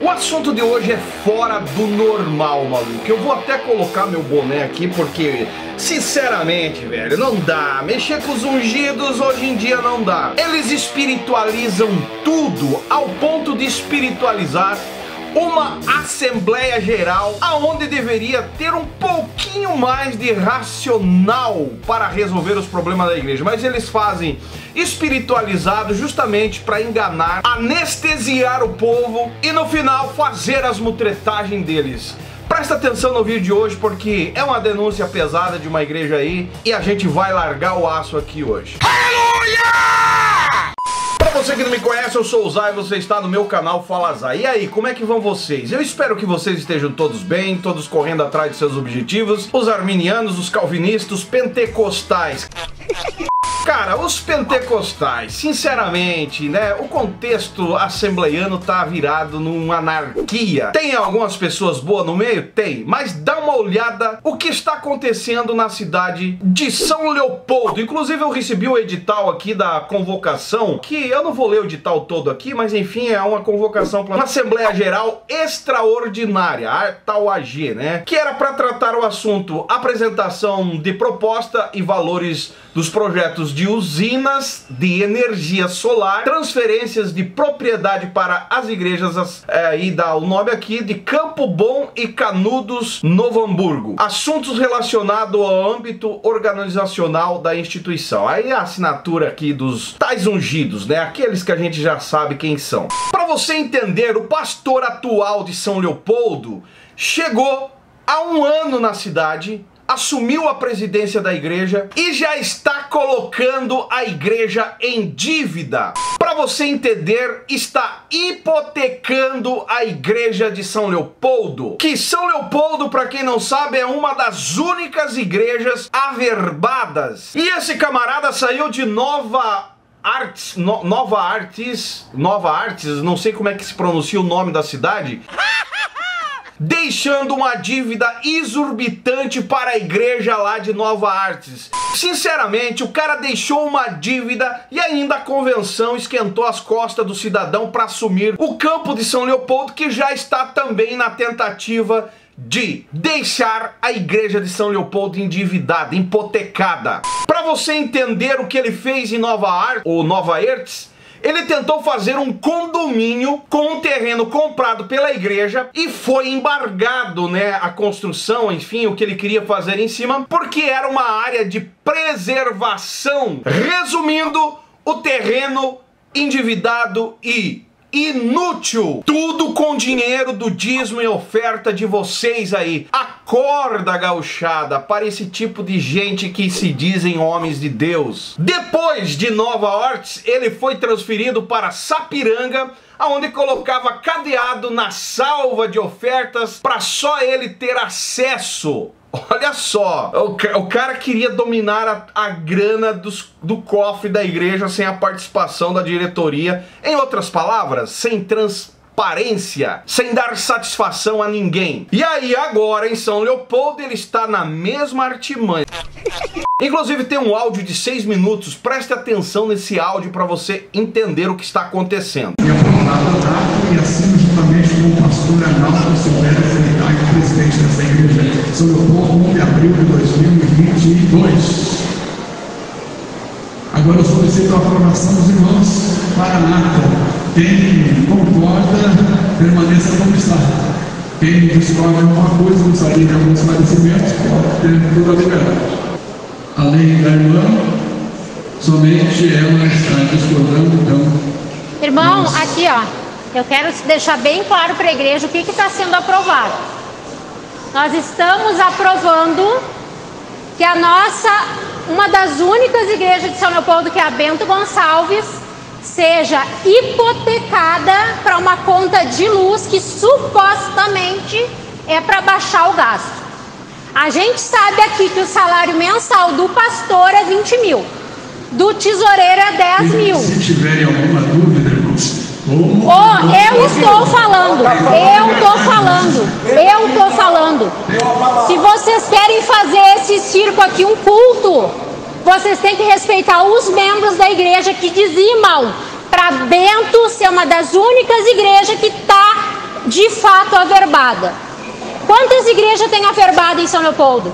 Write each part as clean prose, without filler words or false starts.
O assunto de hoje é fora do normal, maluco. Eu vou até colocar meu boné aqui porque, sinceramente, velho, não dá. Mexer com os ungidos hoje em dia não dá. Eles espiritualizam tudo ao ponto de espiritualizar uma Assembleia Geral, aonde deveria ter um pouquinho mais de racional para resolver os problemas da igreja, mas eles fazem espiritualizado justamente para enganar, anestesiar o povo e no final fazer as mutretagens deles. Presta atenção no vídeo de hoje porque é uma denúncia pesada de uma igreja aí e a gente vai largar o aço aqui hoje. Aleluia! Pra você que não me conhece, eu sou o Zay, você está no meu canal Fala Zion. E aí, como é que vão vocês? Eu espero que vocês estejam todos bem, todos correndo atrás de seus objetivos. Os arminianos, os calvinistas, os pentecostais. Cara, os pentecostais, sinceramente, né, o contexto assembleiano tá virado numa anarquia. Tem algumas pessoas boas no meio? Tem. Mas dá uma olhada o que está acontecendo na cidade de São Leopoldo. Inclusive eu recebi o edital aqui da convocação, que eu não vou ler o edital todo aqui, mas enfim, é uma convocação para uma Assembleia Geral Extraordinária, a tal AG, né, que era para tratar o assunto apresentação de proposta e valores dos projetos de usinas de energia solar, transferências de propriedade para as igrejas, e dá o nome aqui de Campo Bom e Canudos, Novo Hamburgo, assuntos relacionados ao âmbito organizacional da instituição. Aí a assinatura aqui dos tais ungidos, né, aqueles que a gente já sabe quem são. Para você entender, o pastor atual de São Leopoldo chegou há um ano na cidade, assumiu a presidência da igreja e já está colocando a igreja em dívida. Para você entender, está hipotecando a igreja de São Leopoldo. Que São Leopoldo, para quem não sabe, é uma das únicas igrejas averbadas. E esse camarada saiu de Nova Hartz, não sei como é que se pronuncia o nome da cidade, deixando uma dívida exorbitante para a igreja lá de Nova Hartz. Sinceramente, o cara deixou uma dívida e ainda a convenção esquentou as costas do cidadão para assumir o campo de São Leopoldo, que já está também na tentativa de deixar a igreja de São Leopoldo endividada, hipotecada. Para você entender o que ele fez em Nova Hartz, ele tentou fazer um condomínio com um terreno comprado pela igreja e foi embargado, né, a construção, enfim, o que ele queria fazer em cima, porque era uma área de preservação. Resumindo, o terreno endividado e inútil, tudo com dinheiro do dízimo e oferta de vocês aí. Acorda, gauchada, para esse tipo de gente que se dizem homens de Deus. Depois de Nova Hartz, ele foi transferido para Sapiranga, aonde colocava cadeado na salva de ofertas para só ele ter acesso. Olha só, o cara queria dominar a grana do cofre da igreja sem a participação da diretoria. Em outras palavras, sem transparência, sem dar satisfação a ninguém. E aí agora em São Leopoldo ele está na mesma artimanha. Inclusive tem um áudio de 6 minutos, preste atenção nesse áudio para você entender o que está acontecendo. E assim justamente como o pastor Adalberto Solidário, presidente dessa igreja, São Leopoldo, 1 de abril de 2022. Agora eu solicito a aprovação dos irmãos para nada. Quem concorda, permaneça como está. Quem discorda alguma coisa, gostaria de algum esclarecimento, pode ter toda a liberdade. Além da irmã, somente ela está discordando, então. Irmão, nossa. Aqui ó, eu quero deixar bem claro para a igreja o que está sendo aprovado. Nós estamos aprovando que a nossa, uma das únicas igrejas de São Leopoldo, que é a Bento Gonçalves, seja hipotecada para uma conta de luz que supostamente é para baixar o gasto. A gente sabe aqui que o salário mensal do pastor é 20 mil, do tesoureiro é 10 mil. Se tiverem alguma dúvida, irmãos, eu estou falando. Se vocês querem fazer esse circo aqui, um culto, vocês têm que respeitar os membros da igreja que dizimam para Bento ser uma das únicas igrejas que está de fato averbada. Quantas igrejas tem averbada em São Leopoldo?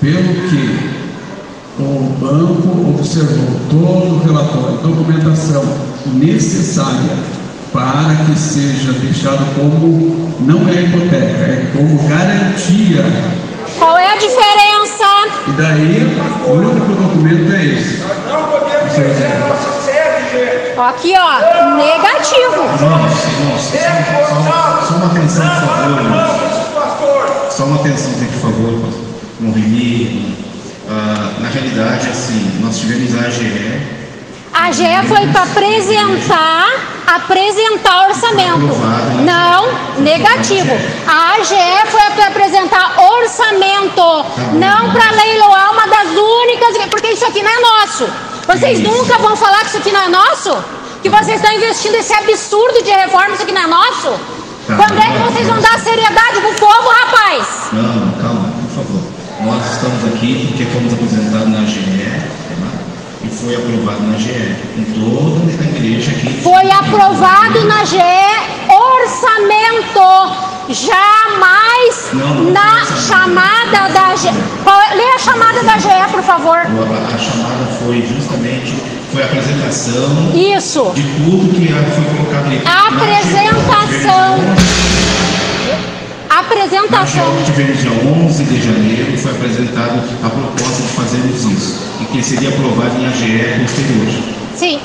Pelo que o banco observou todo o relatório, documentação necessária para que seja deixado como, não é hipoteca, é como garantia. Qual é a diferença? E daí, o único documento é esse. Não podemos perder a nossa sede, gente. Aqui, ó, negativo. Nossa, só uma atenção, por favor. Só uma atenção, gente, por favor, não rimir. Na realidade, assim, nós tivemos a AGE. A AGE foi para apresentar o orçamento. Não, negativo. A AGE foi para apresentar orçamento, não para leiloar uma das únicas, porque isso aqui não é nosso. Vocês nunca vão falar que isso aqui não é nosso? Que vocês estão investindo esse absurdo de reforma, isso aqui não é nosso? Quando é que vocês vão dar seriedade pro povo, rapaz? Não, calma, por favor. Nós estamos aqui porque fomos apresentados na AGE. E foi aprovado na AGE, com toda a igreja aqui. Foi aprovado na AGE orçamento. Jamais na chamada da AGE. Lê a chamada da AGE, por favor. A chamada foi justamente a apresentação. Isso. De tudo que foi colocado ali. Apresentação. No dia 11 de janeiro foi apresentada a proposta de fazermos isso e que seria aprovado em AGE posterior. Sim,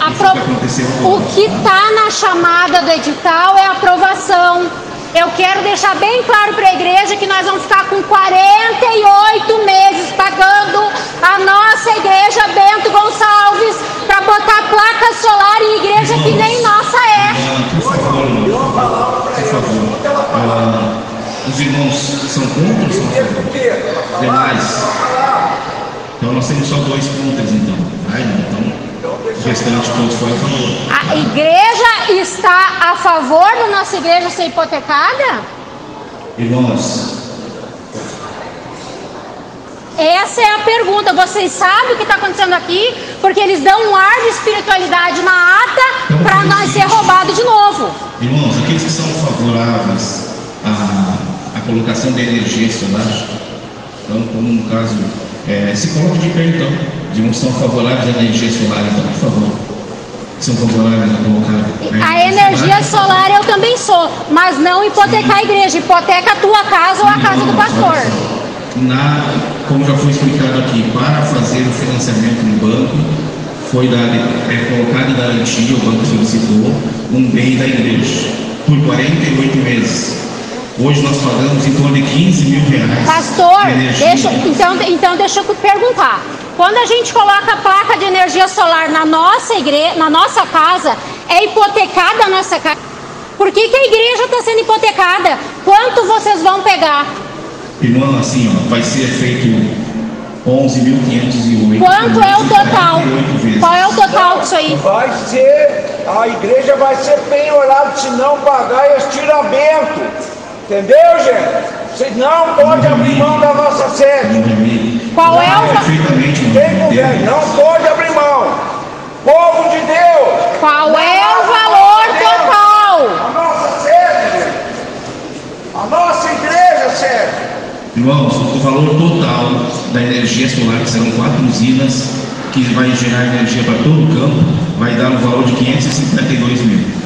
o que está na chamada do edital é a aprovação. Eu quero deixar bem claro para a igreja que nós vamos ficar com 48 meses pagando a nossa igreja Bento Gonçalves para botar placa solar em igreja que nem nossa é. Por favor. Os irmãos são contra ou são a favor? Demais. Então nós temos só dois contras, então. Então o restante todos foi a favor. A igreja está a favor da nossa igreja ser hipotecada? Irmãos, essa é a pergunta. Vocês sabem o que está acontecendo aqui? Porque eles dão um ar de espiritualidade na ata para nós ser roubado de novo. Irmãos, aqueles que são favoráveis a colocação da energia solar, então, como no caso, se coloca de pé, então, de não são favoráveis à energia solar, então, por favor, são favoráveis a colocar a energia solar. Eu também sou, mas não hipotecar a igreja, hipoteca a tua casa ou a casa do pastor. Como já foi explicado aqui, para fazer o financiamento no banco, foi colocado em garantia, o banco solicitou, um bem da igreja, por 48 meses. Hoje nós pagamos em torno de 15 mil reais. Pastor, deixa eu perguntar. Quando a gente coloca a placa de energia solar na nossa igreja, na nossa casa, é hipotecada a nossa casa? Por que a igreja está sendo hipotecada? Quanto vocês vão pegar? Irmão, assim, ó, vai ser feito 11.508. Quanto é o total? Qual é o total disso aí? Vai ser, a igreja vai ser penhorada se não pagar estiramento. Entendeu, gente? Vocês não podem abrir mão da nossa sede. Qual é o... Não pode abrir mão. Povo de Deus. Qual é o valor total? A nossa sede. A nossa igreja sede. Irmãos, o valor total da energia solar, que serão 4 usinas, que vai gerar energia para todo o campo, vai dar um valor de 552 mil.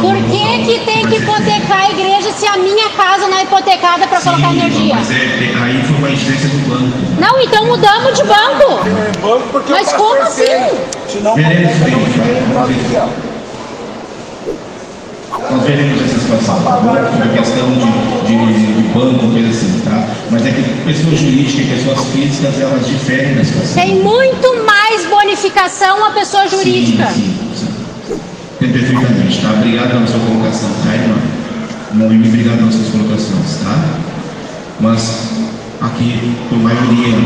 Por que tem que hipotecar a igreja se a minha casa não é hipotecada para colocar energia? Mas aí foi uma exigência do banco. Não, então mudamos de banco. Mas como assim? Nós veremos essa situação. Uma questão de banco, coisa assim, tá? Mas é que pessoas jurídicas e pessoas físicas, elas diferem da situação. Tem muito mais bonificação a pessoa jurídica. Sim. Perfeitamente, tá? Obrigado pela sua colocação, tá, irmão? Obrigado pelas suas colocações, tá? Mas aqui, por maioria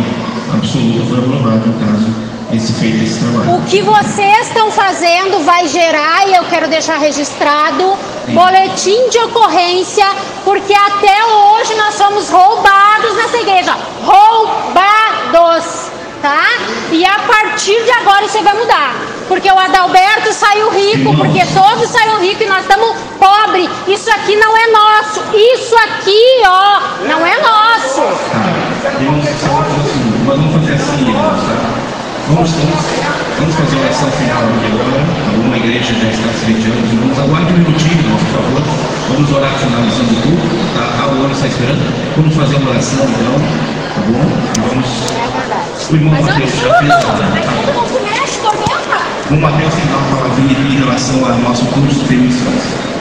absoluta, foi aprovado no caso, feito esse trabalho. O que vocês estão fazendo vai gerar, e eu quero deixar registrado, boletim de ocorrência, porque até hoje nós somos roubados nessa igreja. Roubados! Tá? E a partir de agora isso vai mudar, porque o Adalberto saiu rico, porque todos saíram ricos e nós estamos pobres. Isso aqui não é nosso. Vamos fazer a oração final aqui agora. Alguma igreja já está se retirando. Vamos aguardar um minutinho, por favor. Vamos orar finalizando o culto. A hora está esperando. Vamos fazer uma oração então. Tá bom? Vamos. O irmão Mateus já fez. O Mateus tem uma palavrinha em relação ao nosso curso de missões.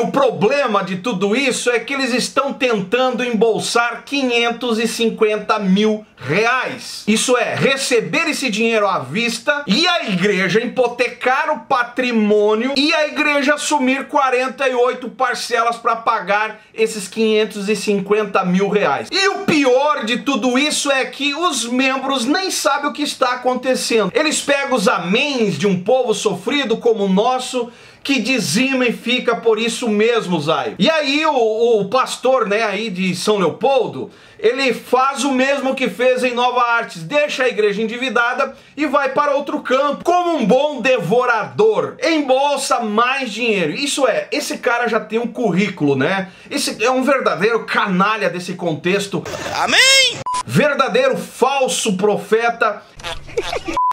O problema de tudo isso é que eles estão tentando embolsar 550 mil reais. Isso é, receber esse dinheiro à vista e a igreja hipotecar o patrimônio e a igreja assumir 48 parcelas para pagar esses 550 mil reais. E o pior de tudo isso é que os membros nem sabem o que está acontecendo. Eles pegam os améns de um povo sofrido como o nosso, que dizima e fica por isso mesmo, Zay. E aí o pastor, né, aí de São Leopoldo, ele faz o mesmo que fez em Nova Hartz, deixa a igreja endividada e vai para outro campo, como um bom devorador, embolsa mais dinheiro. Isso é, esse cara já tem um currículo, né? Esse é um verdadeiro canalha desse contexto. Amém! Verdadeiro falso profeta,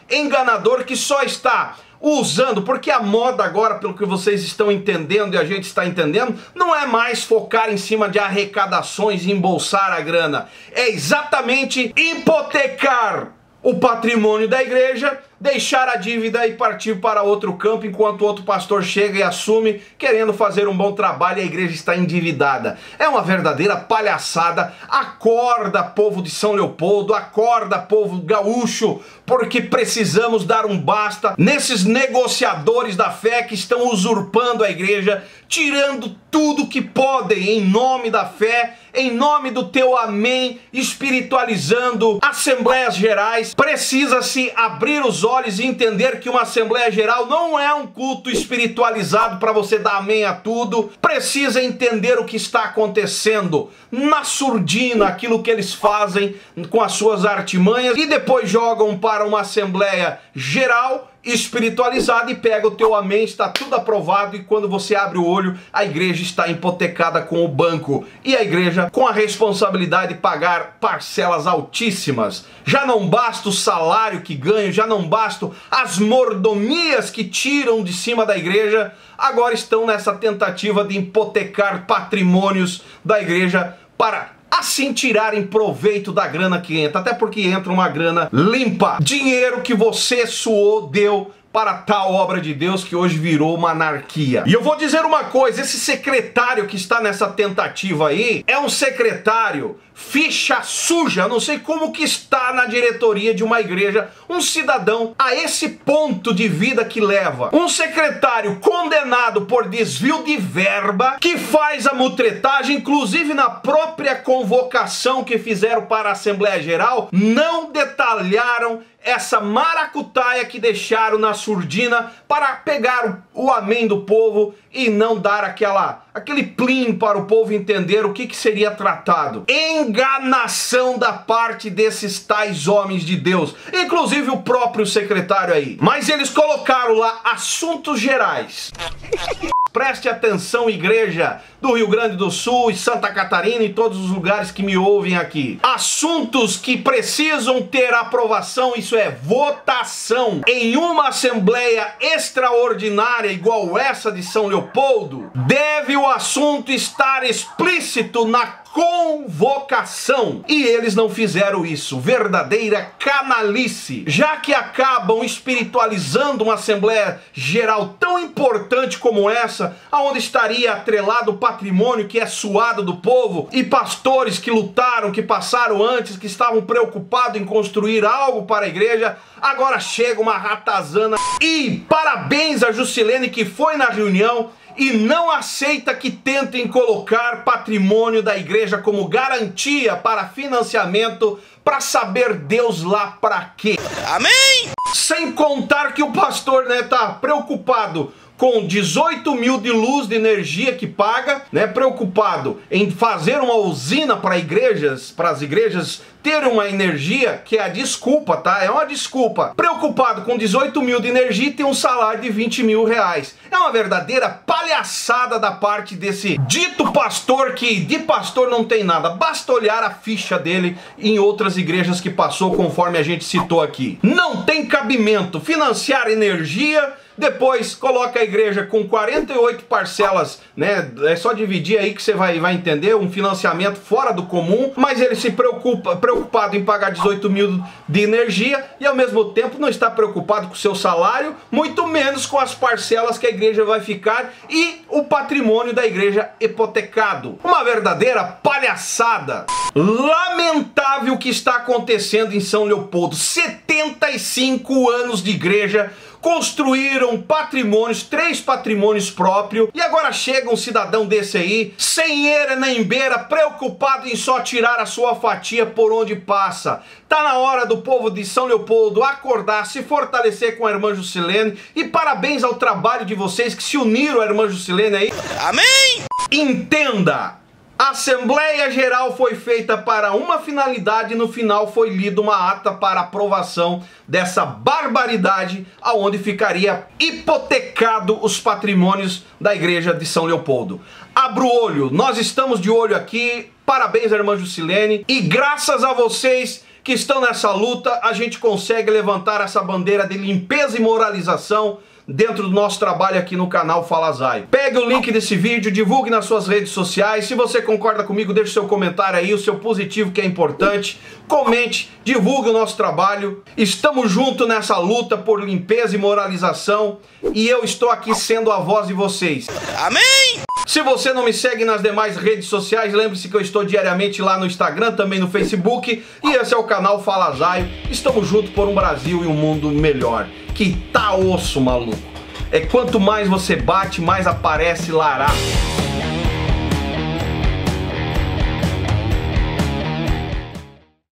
enganador que só está usando, porque a moda agora, pelo que vocês estão entendendo e a gente está entendendo, não é mais focar em cima de arrecadações e embolsar a grana. É exatamente hipotecar o patrimônio da igreja, deixar a dívida e partir para outro campo, enquanto outro pastor chega e assume, querendo fazer um bom trabalho, e a igreja está endividada. É uma verdadeira palhaçada. Acorda, povo de São Leopoldo, acorda, povo gaúcho, porque precisamos dar um basta nesses negociadores da fé que estão usurpando a igreja, tirando tudo que podem em nome da fé, em nome do teu amém, espiritualizando assembleias gerais. Precisa-se abrir os olhos e entender que uma assembleia geral não é um culto espiritualizado para você dar amém a tudo. Precisa entender o que está acontecendo na surdina, aquilo que eles fazem com as suas artimanhas e depois jogam para uma assembleia geral espiritualizada e pega o teu amém, está tudo aprovado, e quando você abre o olho, a igreja está hipotecada com o banco e a igreja com a responsabilidade de pagar parcelas altíssimas. Já não basta o salário que ganho, já não basta as mordomias que tiram de cima da igreja, agora estão nessa tentativa de hipotecar patrimônios da igreja para assim tirarem proveito da grana que entra, até porque entra uma grana limpa, dinheiro que você suou, deu para tal obra de Deus que hoje virou uma anarquia. E eu vou dizer uma coisa, esse secretário que está nessa tentativa aí, é um secretário ficha suja, não sei como que está na diretoria de uma igreja, um cidadão a esse ponto de vida que leva, um secretário condenado por desvio de verba, que faz a mutretagem, inclusive na própria convocação que fizeram para a Assembleia Geral, não detalharam essa maracutaia que deixaram na surdina para pegar o amém do povo e não dar aquele plim para o povo entender o que seria tratado. Enganação da parte desses tais homens de Deus, inclusive o próprio secretário aí. Mas eles colocaram lá assuntos gerais. Preste atenção, igreja do Rio Grande do Sul e Santa Catarina e todos os lugares que me ouvem aqui. Assuntos que precisam ter aprovação, isso é, votação. Em uma assembleia extraordinária igual essa de São Leopoldo, deve o assunto estar explícito na convocação. E eles não fizeram isso. Verdadeira canalice. Já que acabam espiritualizando uma assembleia geral tão importante como essa, aonde estaria atrelado o patrimônio que é suado do povo e pastores que lutaram, que passaram antes, que estavam preocupados em construir algo para a igreja, agora chega uma ratazana. E parabéns a Juscelene, que foi na reunião e não aceita que tentem colocar patrimônio da igreja como garantia para financiamento, para saber Deus lá para quê. Amém! Sem contar que o pastor, né, tá preocupado com 18 mil de luz, de energia que paga, né, preocupado em fazer uma usina para igrejas, para as igrejas terem uma energia, que é a desculpa, tá? É uma desculpa. Preocupado com 18 mil de energia e tem um salário de 20 mil reais. É uma verdadeira palhaçada da parte desse dito pastor, que de pastor não tem nada. Basta olhar a ficha dele em outras igrejas que passou, conforme a gente citou aqui. Não tem cabimento financiar energia... Depois coloca a igreja com 48 parcelas, né? É só dividir aí que você vai entender, um financiamento fora do comum, mas ele se preocupa, preocupado em pagar 18 mil de energia e ao mesmo tempo não está preocupado com o seu salário, muito menos com as parcelas que a igreja vai ficar e o patrimônio da igreja hipotecado. Uma verdadeira palhaçada. Lamentável o que está acontecendo em São Leopoldo. 75 anos de igreja, construíram patrimônios, 3 patrimônios próprios, e agora chega um cidadão desse aí, sem eira nem beira, preocupado em só tirar a sua fatia por onde passa. Tá na hora do povo de São Leopoldo acordar, se fortalecer com a irmã Juscelene, e parabéns ao trabalho de vocês que se uniram à irmã Juscelene aí. Amém! Entenda! A Assembleia Geral foi feita para uma finalidade e no final foi lida uma ata para aprovação dessa barbaridade, aonde ficaria hipotecado os patrimônios da igreja de São Leopoldo. Abra o olho, nós estamos de olho aqui, parabéns à irmã Juscelene, e graças a vocês que estão nessa luta, a gente consegue levantar essa bandeira de limpeza e moralização dentro do nosso trabalho aqui no canal Fala Zion. Pegue o link desse vídeo, divulgue nas suas redes sociais. Se você concorda comigo, deixe seu comentário aí, o seu positivo, que é importante. Comente, divulgue o nosso trabalho. Estamos juntos nessa luta por limpeza e moralização. E eu estou aqui sendo a voz de vocês. Amém! Se você não me segue nas demais redes sociais, lembre-se que eu estou diariamente lá no Instagram, também no Facebook. E esse é o canal Fala Zion. Estamos juntos por um Brasil e um mundo melhor. Que tá osso, maluco. É quanto mais você bate, mais aparece laraço.